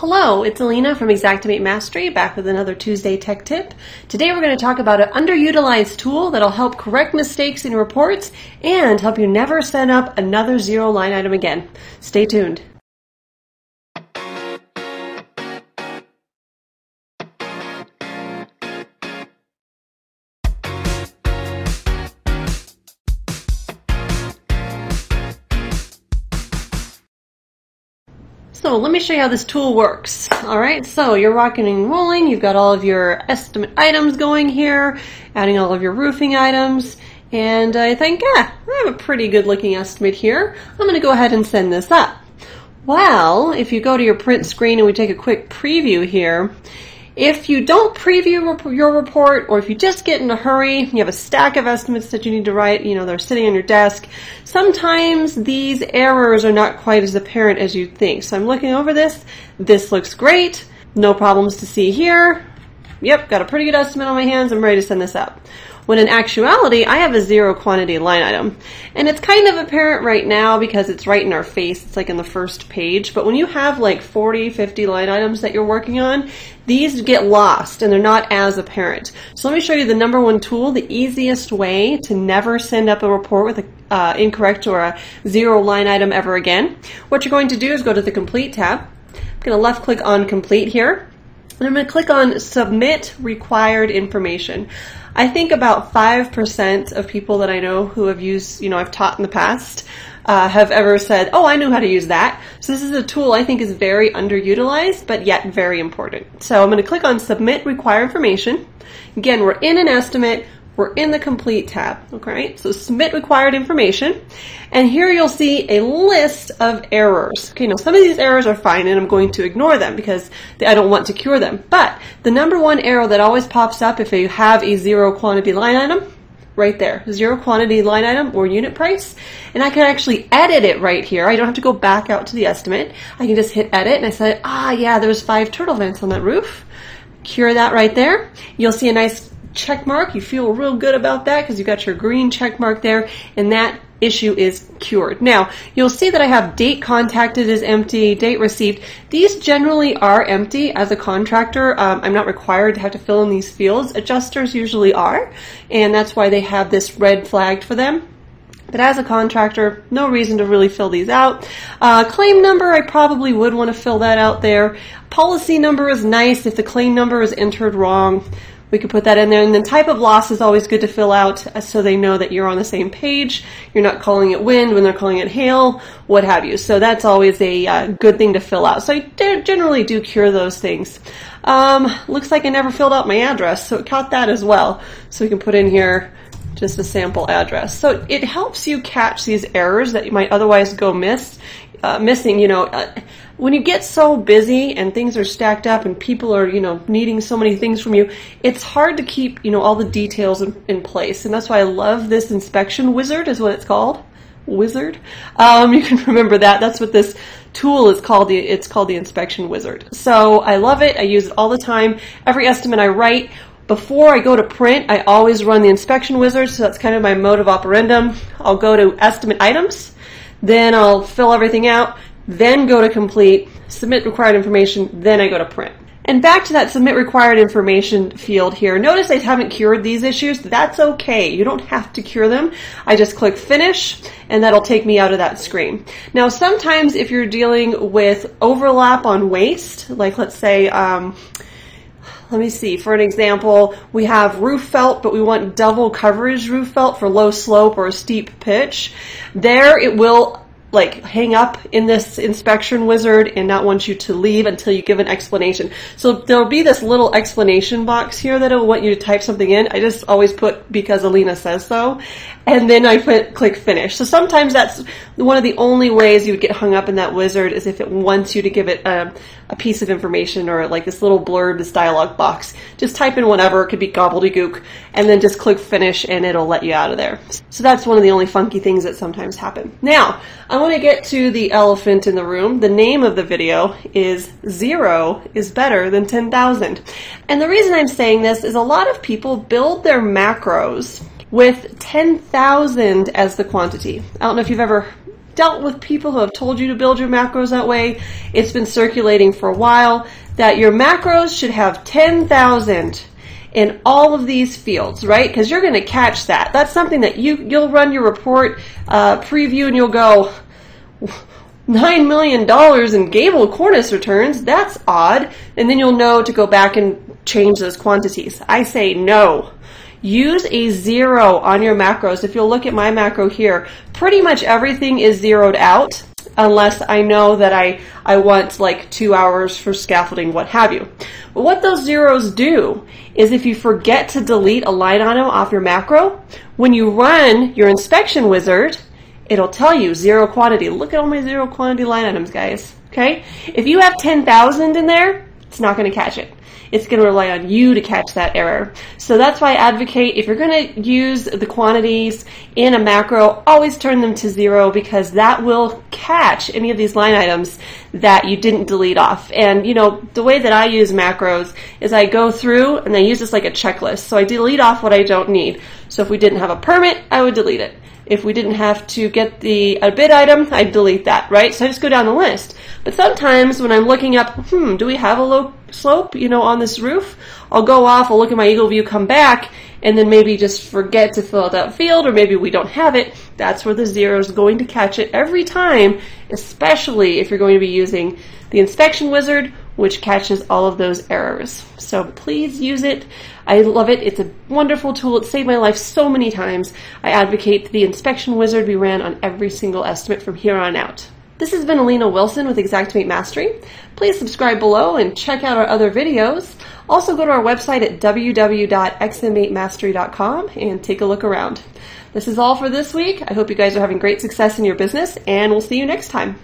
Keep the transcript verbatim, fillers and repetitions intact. Hello, it's Alena from Xactimate Mastery, back with another Tuesday Tech Tip. Today we're going to talk about an underutilized tool that'll help correct mistakes in reports and help you never set up another zero line item again. Stay tuned. So let me show you how this tool works. All right, so you're rocking and rolling. You've got all of your estimate items going here, adding all of your roofing items, and I think, yeah, I have a pretty good looking estimate here. I'm gonna go ahead and send this up. Well, if you go to your print screen and we take a quick preview here, if you don't preview your report, or if you just get in a hurry, you have a stack of estimates that you need to write, you know, they're sitting on your desk, sometimes these errors are not quite as apparent as you'd think. So I'm looking over this. This looks great. No problems to see here. Yep, got a pretty good estimate on my hands. I'm ready to send this out. When in actuality, I have a zero quantity line item. And it's kind of apparent right now because it's right in our face. It's like in the first page. But when you have like forty, fifty line items that you're working on, these get lost and they're not as apparent. So let me show you the number one tool, the easiest way to never send up a report with an uh, incorrect or a zero line item ever again. What you're going to do is go to the Complete tab. I'm going to left click on Complete here. And I'm going to click on Submit Required Information. I think about five percent of people that I know who have used, you know, I've taught in the past, uh, have ever said, oh, I knew how to use that. So this is a tool I think is very underutilized, but yet very important. So I'm going to click on Submit Required Information. Again, we're in an estimate. We're in the Complete tab, okay? So Submit Required Information, and here you'll see a list of errors. Okay, now some of these errors are fine, and I'm going to ignore them because I don't want to cure them. But the number one error that always pops up if you have a zero quantity line item, right there, zero quantity line item or unit price, and I can actually edit it right here. I don't have to go back out to the estimate. I can just hit edit, and I said, ah, yeah, there was five turtle vents on that roof. Cure that right there. You'll see a nice check mark. You feel real good about that because you've got your green check mark there, and that issue is cured. Now, you'll see that I have date contacted is empty, date received. These generally are empty. As a contractor, um, I'm not required to have to fill in these fields. Adjusters usually are, and that's why they have this red flagged for them. But as a contractor, no reason to really fill these out. Uh, claim number, I probably would want to fill that out there. Policy number is nice if the claim number is entered wrong. We could put that in there, and then type of loss is always good to fill out so they know that you're on the same page. You're not calling it wind when they're calling it hail, what have you. So that's always a uh, good thing to fill out. So I generally do cure those things. Um, looks like I never filled out my address, so it caught that as well. So we can put in here just a sample address. So it helps you catch these errors that you might otherwise go miss. Uh, missing, you know, uh, when you get so busy and things are stacked up and people are, you know, needing so many things from you, it's hard to keep, you know, all the details in, in place. And that's why I love this Inspection Wizard is what it's called. Wizard. Um, you can remember that. That's what this tool is called. The, it's called the Inspection Wizard. So I love it. I use it all the time. Every estimate I write, before I go to print, I always run the Inspection Wizard. So that's kind of my mode of operandum. I'll go to estimate items. Then I'll fill everything out, then go to Complete, Submit Required Information, then I go to Print. And back to that Submit Required Information field here. Notice I haven't cured these issues. That's okay. You don't have to cure them. I just click Finish, and that'll take me out of that screen. Now, sometimes if you're dealing with overlap on waste, like let's say, um, let me see, for an example, we have roof felt, but we want double coverage roof felt for low slope or a steep pitch. There it will like hang up in this Inspection Wizard and not want you to leave until you give an explanation. So there'll be this little explanation box here that it'll want you to type something in. I just always put because Alena says so, and then I put, click Finish. So sometimes that's one of the only ways you would get hung up in that wizard is if it wants you to give it a, a piece of information or like this little blurb, this dialogue box. Just type in whatever, it could be gobbledygook, and then just click Finish and it'll let you out of there. So that's one of the only funky things that sometimes happen. Now, I'm I want to get to the elephant in the room. The name of the video is Zero is Better Than ten thousand. And the reason I'm saying this is a lot of people build their macros with ten thousand as the quantity. I don't know if you've ever dealt with people who have told you to build your macros that way. It's been circulating for a while that your macros should have ten thousand in all of these fields, right? Because you're going to catch that. That's something that you, you'll run your report uh, preview and you'll go, nine million dollars in gable cornice returns, that's odd. And then you'll know to go back and change those quantities. I say no. Use a zero on your macros. If you'll look at my macro here, pretty much everything is zeroed out unless I know that I, I want like two hours for scaffolding, what have you. But what those zeros do is if you forget to delete a line item off your macro, when you run your inspection wizard, it'll tell you zero quantity. Look at all my zero quantity line items, guys. Okay? If you have ten thousand in there, it's not going to catch it. It's going to rely on you to catch that error. So that's why I advocate if you're going to use the quantities in a macro, always turn them to zero because that will catch any of these line items that you didn't delete off. And, you know, the way that I use macros is I go through and I use this like a checklist. So I delete off what I don't need. So if we didn't have a permit, I would delete it. If we didn't have to get the a bid item, I'd delete that, right? So I just go down the list. But sometimes when I'm looking up, hmm, do we have a low slope, you know, on this roof? I'll go off, I'll look at my Eagle View, come back, and then maybe just forget to fill out that field, or maybe we don't have it. That's where the zero is going to catch it every time, especially if you're going to be using the Inspection Wizard, which catches all of those errors. So please use it. I love it. It's a wonderful tool. It saved my life so many times. I advocate the Inspection Wizard be ran on every single estimate from here on out. This has been Alena Wilson with Xactimate Mastery. Please subscribe below and check out our other videos. Also go to our website at w w w dot x m eight mastery dot com and take a look around. This is all for this week. I hope you guys are having great success in your business, and we'll see you next time.